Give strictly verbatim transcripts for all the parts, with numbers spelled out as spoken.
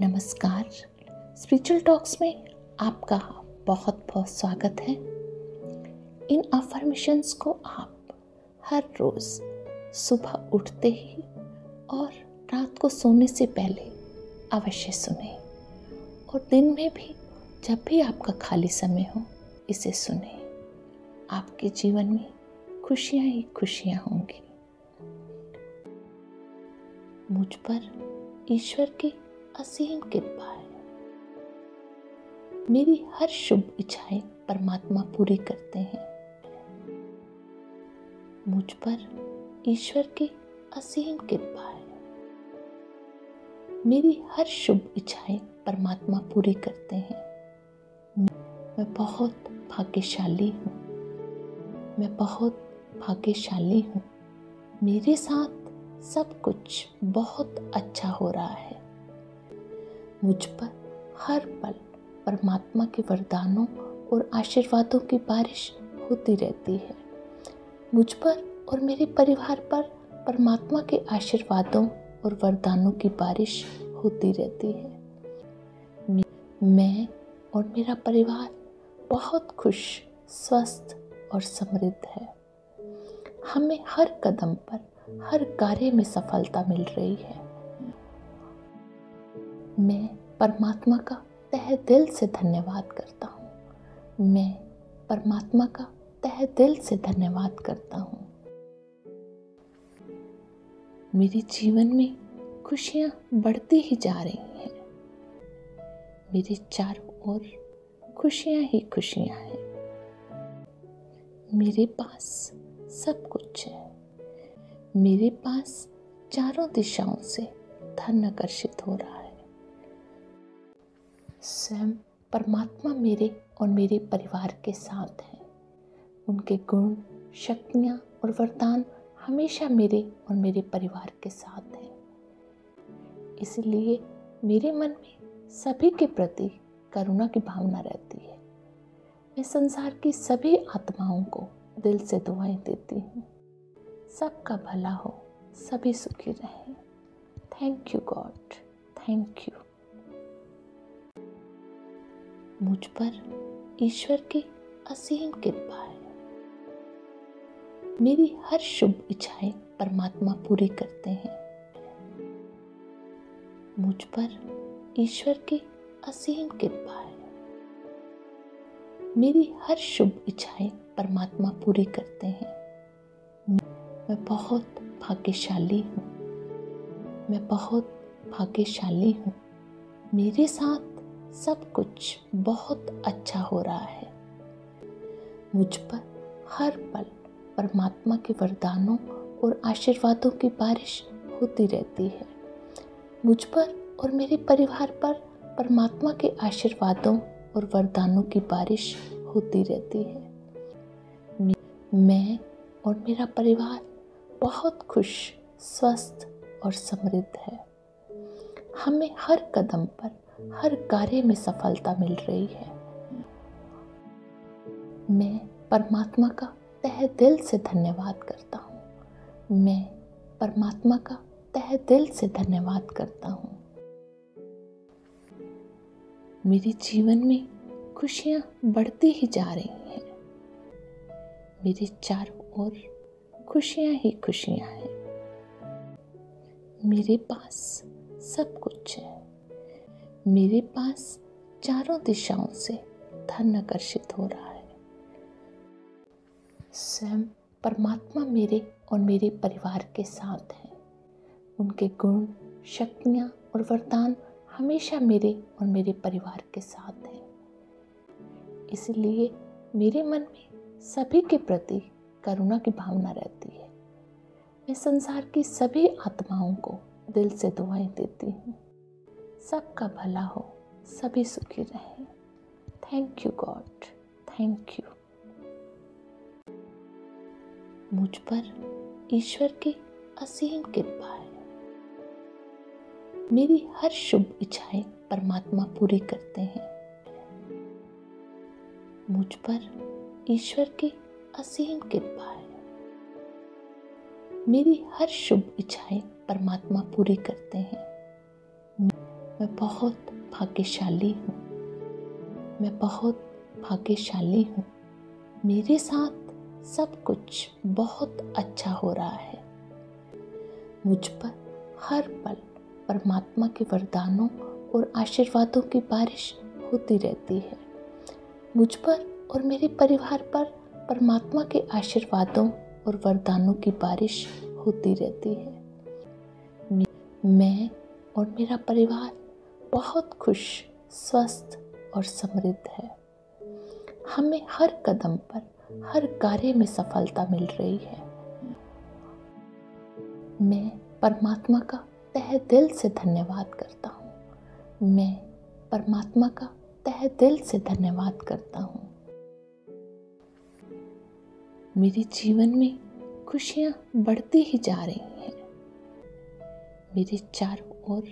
नमस्कार, spiritual talks में आपका बहुत बहुत स्वागत है। इन अफर्मेशंस को आप हर रोज़ सुबह उठते ही और रात को सोने से पहले अवश्य सुनें और दिन में भी जब भी आपका खाली समय हो इसे सुनें। आपके जीवन में खुशियाँ ही खुशियाँ होंगी। मुझ पर ईश्वर की असीम कृपा है। मेरी हर शुभ इच्छाएं परमात्मा पूरी करते हैं। मुझ पर ईश्वर की असीम कृपा है। मेरी हर शुभ इच्छाएं परमात्मा पूरी करते हैं। मैं बहुत भाग्यशाली हूँ। मैं बहुत भाग्यशाली हूँ। मेरे साथ सब कुछ बहुत अच्छा हो रहा है। मुझ पर हर पल परमात्मा के वरदानों और आशीर्वादों की बारिश होती रहती है। मुझ पर और मेरे परिवार पर परमात्मा के आशीर्वादों और वरदानों की बारिश होती रहती है। मैं और मेरा परिवार बहुत खुश, स्वस्थ और समृद्ध है। हमें हर कदम पर हर कार्य में सफलता मिल रही है। मैं परमात्मा का तहे दिल से धन्यवाद करता हूँ। मैं परमात्मा का तहे दिल से धन्यवाद करता हूँ। मेरे जीवन में खुशियाँ बढ़ती ही जा रही हैं। मेरे चारों ओर खुशियाँ ही खुशियाँ हैं। मेरे पास सब कुछ है। मेरे पास चारों दिशाओं से धन आकर्षित हो रहा है। स्वयं परमात्मा मेरे और मेरे परिवार के साथ हैं। उनके गुण, शक्तियाँ और वरदान हमेशा मेरे और मेरे परिवार के साथ हैं। इसलिए मेरे मन में सभी के प्रति करुणा की भावना रहती है। मैं संसार की सभी आत्माओं को दिल से दुआएं देती हूँ। सबका भला हो, सभी सुखी रहें। Thank you God, thank you. मुझ पर ईश्वर की असीम कृपा है। मेरी हर शुभ इच्छाएं परमात्मा पूरी करते हैं। मुझ पर ईश्वर की असीम कृपा है। मेरी हर शुभ इच्छाएं परमात्मा पूरी करते हैं। मैं बहुत भाग्यशाली हूँ। मैं बहुत भाग्यशाली हूँ। मेरे साथ सब कुछ बहुत अच्छा हो रहा है। मुझ पर हर पल परमात्मा के वरदानों और आशीर्वादों की बारिश होती रहती है। मुझ पर और मेरे परिवार पर परमात्मा के आशीर्वादों और वरदानों की बारिश होती रहती है। मैं और मेरा परिवार बहुत खुश, स्वस्थ और समृद्ध है। हमें हर कदम पर हर कार्य में सफलता मिल रही है। मैं परमात्मा का तहे दिल से धन्यवाद करता हूँ। मैं परमात्मा का तहे दिल से धन्यवाद करता हूँ। मेरे जीवन में खुशियाँ बढ़ती ही जा रही हैं। मेरे चारों ओर खुशियाँ ही खुशियाँ हैं। मेरे पास सब कुछ है। मेरे पास चारों दिशाओं से धन आकर्षित हो रहा है। स्वयं परमात्मा मेरे और मेरे परिवार के साथ हैं। उनके गुण, शक्तियाँ और वरदान हमेशा मेरे और मेरे परिवार के साथ हैं। इसलिए मेरे मन में सभी के प्रति करुणा की भावना रहती है। मैं संसार की सभी आत्माओं को दिल से दुआएं देती हूँ। सबका भला हो, सभी सुखी रहें। Thank you God, thank you. मुझ पर ईश्वर की असीम कृपा है। मेरी हर शुभ इच्छाएं परमात्मा पूरी करते हैं। मुझ पर ईश्वर की असीम कृपा है। मेरी हर शुभ इच्छाएं परमात्मा पूरी करते हैं। मैं बहुत भाग्यशाली हूँ, मैं बहुत भाग्यशाली हूँ। मेरे साथ सब कुछ बहुत अच्छा हो रहा है। मुझ पर हर पल परमात्मा के वरदानों और आशीर्वादों की बारिश होती रहती है। मुझ पर और मेरे परिवार पर परमात्मा के आशीर्वादों और वरदानों की बारिश होती रहती है। मैं और मेरा परिवार बहुत खुश, स्वस्थ और समृद्ध है। हमें हर कदम पर, हर कार्य में सफलता मिल रही है। मैं परमात्मा का तहे दिल से धन्यवाद करता हूँ। मैं परमात्मा का तहे दिल से धन्यवाद करता हूँ। मेरे जीवन में खुशियाँ बढ़ती ही जा रही हैं। मेरे चारों ओर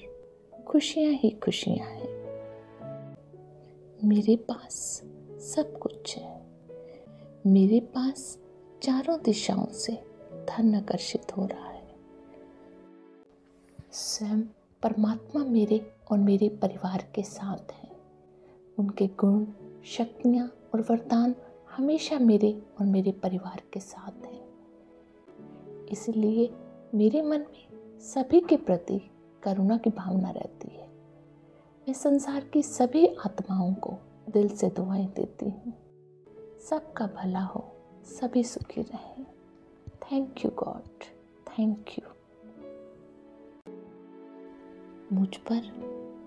खुशियाँ ही खुशियाँ हैं। मेरे पास सब कुछ है। मेरे पास चारों दिशाओं से धन आकर्षित हो रहा है। स्वयं परमात्मा मेरे और मेरे परिवार के साथ हैं। उनके गुण, शक्तियाँ और वरदान हमेशा मेरे और मेरे परिवार के साथ हैं। इसलिए मेरे मन में सभी के प्रति करुणा की भावना रहती है। मैं संसार की सभी आत्माओं को दिल से दुआएं देती हूँ। सबका भला हो, सभी सुखी रहें। Thank you God, thank you. मुझ पर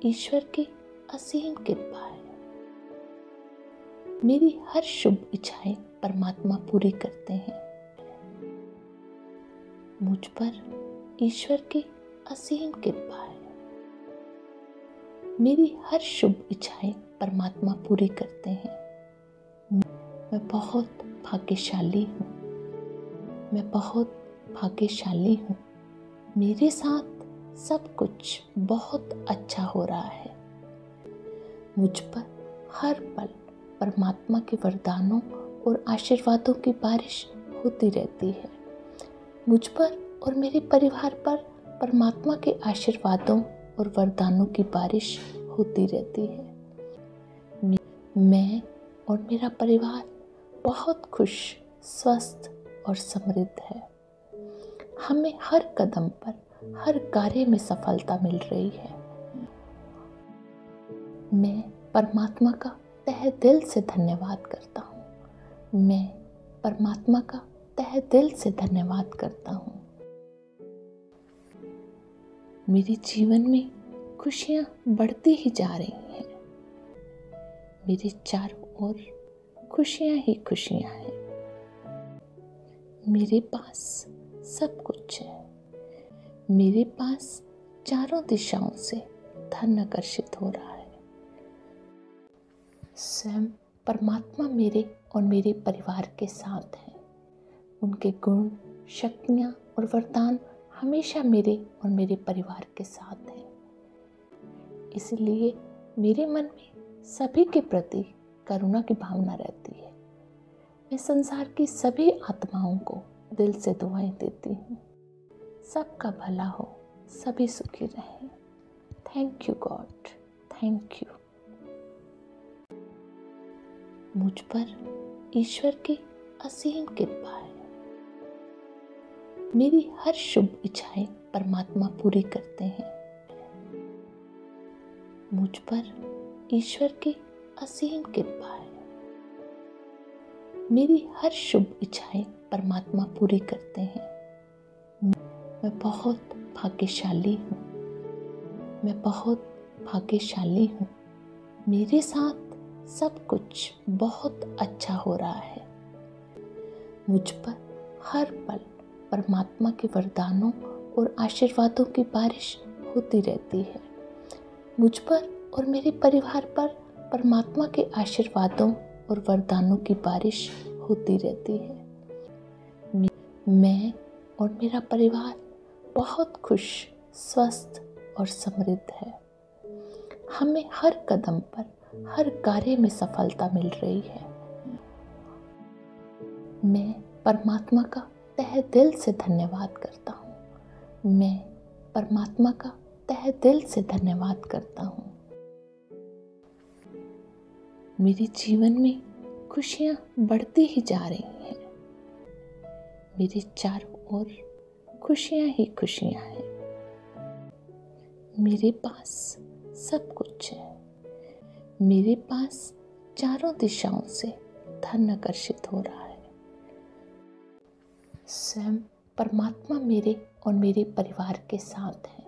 ईश्वर की असीम कृपा है। मेरी हर शुभ इच्छाएं परमात्मा पूरी करते हैं। मुझ पर ईश्वर की असीम कृपा है। मेरी हर शुभ इच्छाएं परमात्मा पूरी करते हैं। मैं बहुत भाग्यशाली हूँ, मैं बहुत भाग्यशाली हूँ। मेरे साथ सब कुछ बहुत अच्छा हो रहा है। मुझ पर हर पल परमात्मा के वरदानों और आशीर्वादों की बारिश होती रहती है। मुझ पर और मेरे परिवार पर परमात्मा के आशीर्वादों और वरदानों की बारिश होती रहती है। मैं और मेरा परिवार बहुत खुश, स्वस्थ और समृद्ध है। हमें हर कदम पर, हर कार्य में सफलता मिल रही है। मैं परमात्मा का तहे दिल से धन्यवाद करता हूँ। मैं परमात्मा का तहे दिल से धन्यवाद करता हूँ। मेरे जीवन में खुशियाँ बढ़ती ही जा रही हैं। मेरे चारों ओर खुशियाँ ही खुशियाँ हैं। मेरे पास सब कुछ है। मेरे पास चारों दिशाओं से धन आकर्षित हो रहा है। स्वयं परमात्मा मेरे और मेरे परिवार के साथ हैं। उनके गुण, शक्तियाँ और वरदान हमेशा मेरे और मेरे परिवार के साथ हैं। इसलिए मेरे मन में सभी के प्रति करुणा की भावना रहती है। मैं संसार की सभी आत्माओं को दिल से दुआएं देती हूँ। सबका भला हो, सभी सुखी रहें। Thank you God, thank you. मुझ पर ईश्वर की असीम कृपा है। मेरी हर शुभ इच्छाएं परमात्मा पूरी करते हैं। मुझ पर ईश्वर की असीम कृपा है। मेरी हर शुभ इच्छाएं परमात्मा पूरी करते हैं। मैं बहुत भाग्यशाली हूँ, मैं बहुत भाग्यशाली हूँ। मेरे साथ सब कुछ बहुत अच्छा हो रहा है। मुझ पर हर पल परमात्मा के वरदानों और आशीर्वादों की बारिश होती रहती है। मुझ पर और मेरे परिवार पर परमात्मा के आशीर्वादों और वरदानों की बारिश होती रहती है। मैं और मेरा परिवार बहुत खुश, स्वस्थ और समृद्ध है। हमें हर कदम पर, हर कार्य में सफलता मिल रही है। मैं परमात्मा का तहे दिल से धन्यवाद करता हूँ। मैं परमात्मा का तहे दिल से धन्यवाद करता हूँ। मेरे जीवन में खुशियाँ बढ़ती ही जा रही हैं। मेरे चारों ओर खुशियाँ ही खुशियाँ हैं। मेरे पास सब कुछ है। मेरे पास चारों दिशाओं से धन आकर्षित हो रहा है। स्वयं परमात्मा मेरे और मेरे परिवार के साथ है।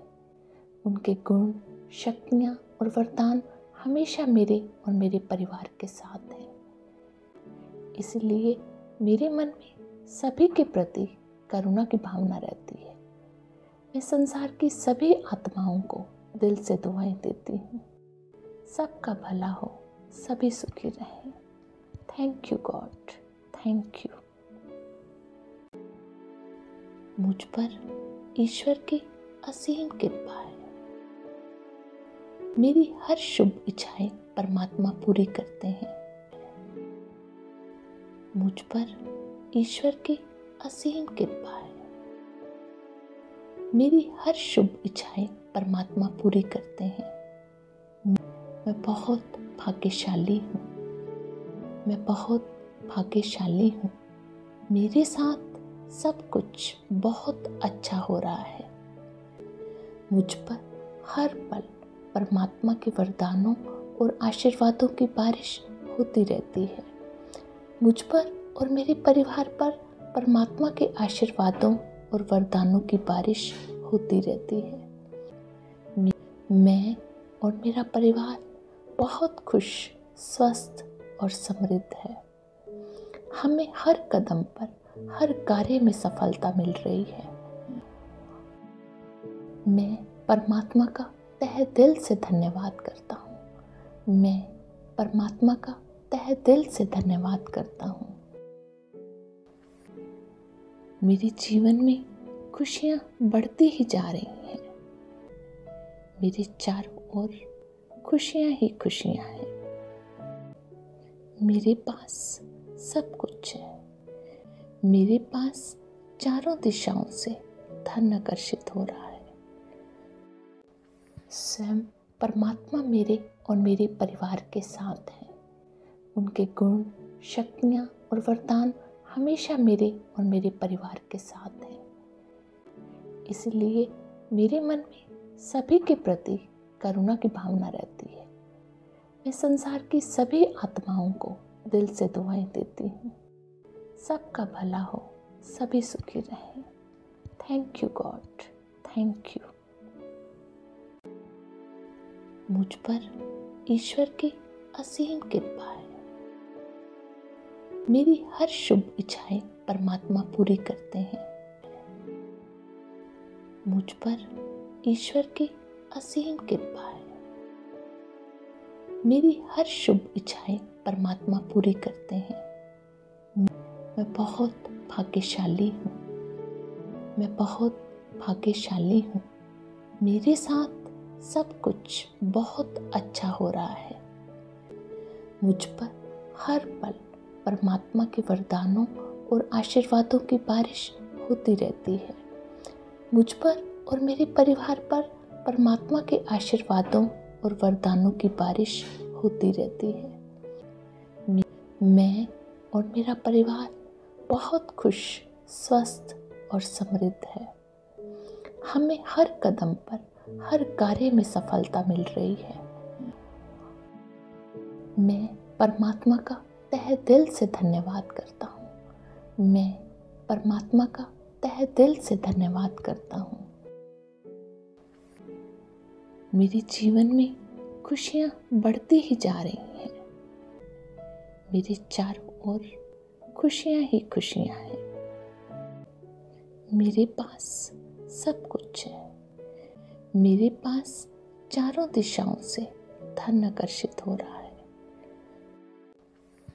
उनके गुण, शक्तियाँ और वरदान हमेशा मेरे और मेरे परिवार के साथ हैं। इसलिए मेरे मन में सभी के प्रति करुणा की भावना रहती है। मैं संसार की सभी आत्माओं को दिल से दुआएं देती हूँ। सबका भला हो, सभी सुखी रहें। Thank you God, thank you. मुझ पर ईश्वर की असीम कृपा है। मेरी हर शुभ इच्छाएं परमात्मा पूरी करते हैं। मुझ पर ईश्वर की असीम कृपा है। मेरी हर शुभ इच्छाएं परमात्मा पूरी करते हैं। मैं बहुत भाग्यशाली हूँ। मैं बहुत भाग्यशाली हूँ। मेरे साथ सब कुछ बहुत अच्छा हो रहा है। मुझ पर हर पल परमात्मा के वरदानों और आशीर्वादों की बारिश होती रहती है। मुझ पर और मेरे परिवार पर परमात्मा के आशीर्वादों और वरदानों की बारिश होती रहती है। मैं और मेरा परिवार बहुत खुश, स्वस्थ और समृद्ध है। हमें हर कदम पर, हर कार्य में सफलता मिल रही है। मैं परमात्मा का तहे दिल से धन्यवाद करता हूँ। मैं परमात्मा का तहे दिल से धन्यवाद करता हूँ। मेरे जीवन में खुशियाँ बढ़ती ही जा रही हैं। मेरे चारों ओर खुशियाँ ही खुशियाँ हैं। मेरे पास सब कुछ है। मेरे पास चारों दिशाओं से धन आकर्षित हो रहा है। स्वयं परमात्मा मेरे और मेरे परिवार के साथ है। उनके गुण, शक्तियाँ और वरदान हमेशा मेरे और मेरे परिवार के साथ हैं। इसलिए मेरे मन में सभी के प्रति करुणा की भावना रहती है। मैं संसार की सभी आत्माओं को दिल से दुआएं देती हूँ। सबका भला हो, सभी सुखी रहें। Thank you God, thank you. मुझ पर ईश्वर की असीम कृपा है। मेरी हर शुभ इच्छाएं परमात्मा पूरी करते हैं। मुझ पर ईश्वर की असीम कृपा है। मेरी हर शुभ इच्छाएं परमात्मा पूरी करते हैं। मैं बहुत भाग्यशाली हूँ। मैं बहुत भाग्यशाली हूँ। मेरे साथ सब कुछ बहुत अच्छा हो रहा है। मुझ पर हर पल परमात्मा के वरदानों और आशीर्वादों की बारिश होती रहती है। मुझ पर और मेरे परिवार पर परमात्मा के आशीर्वादों और वरदानों की बारिश होती रहती है। मैं और मेरा परिवार बहुत खुश, स्वस्थ और समृद्ध है। हमें हर कदम पर, हर कार्य में सफलता मिल रही है। मैं परमात्मा का तहे दिल से धन्यवाद करता हूँ। मैं परमात्मा का तहे दिल से धन्यवाद करता हूँ। मेरे जीवन में खुशियाँ बढ़ती ही जा रही हैं। मेरे चारों ओर खुशियाँ ही खुशियाँ हैं। मेरे पास सब कुछ है। मेरे पास चारों दिशाओं से धन आकर्षित हो रहा है।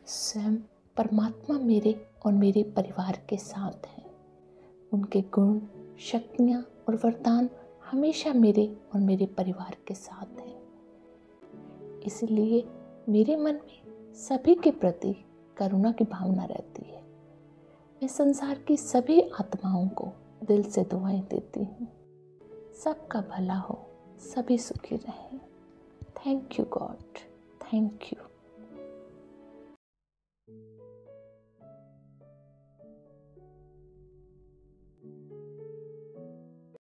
स्वयं परमात्मा मेरे और मेरे परिवार के साथ है। उनके गुण, शक्तियाँ और वरदान हमेशा मेरे और मेरे परिवार के साथ हैं। इसलिए मेरे मन में सभी के प्रति करुणा की भावना रहती है। मैं संसार की सभी आत्माओं को दिल से दुआएं देती हूँ। सबका भला हो, सभी सुखी रहें। Thank you God, thank you.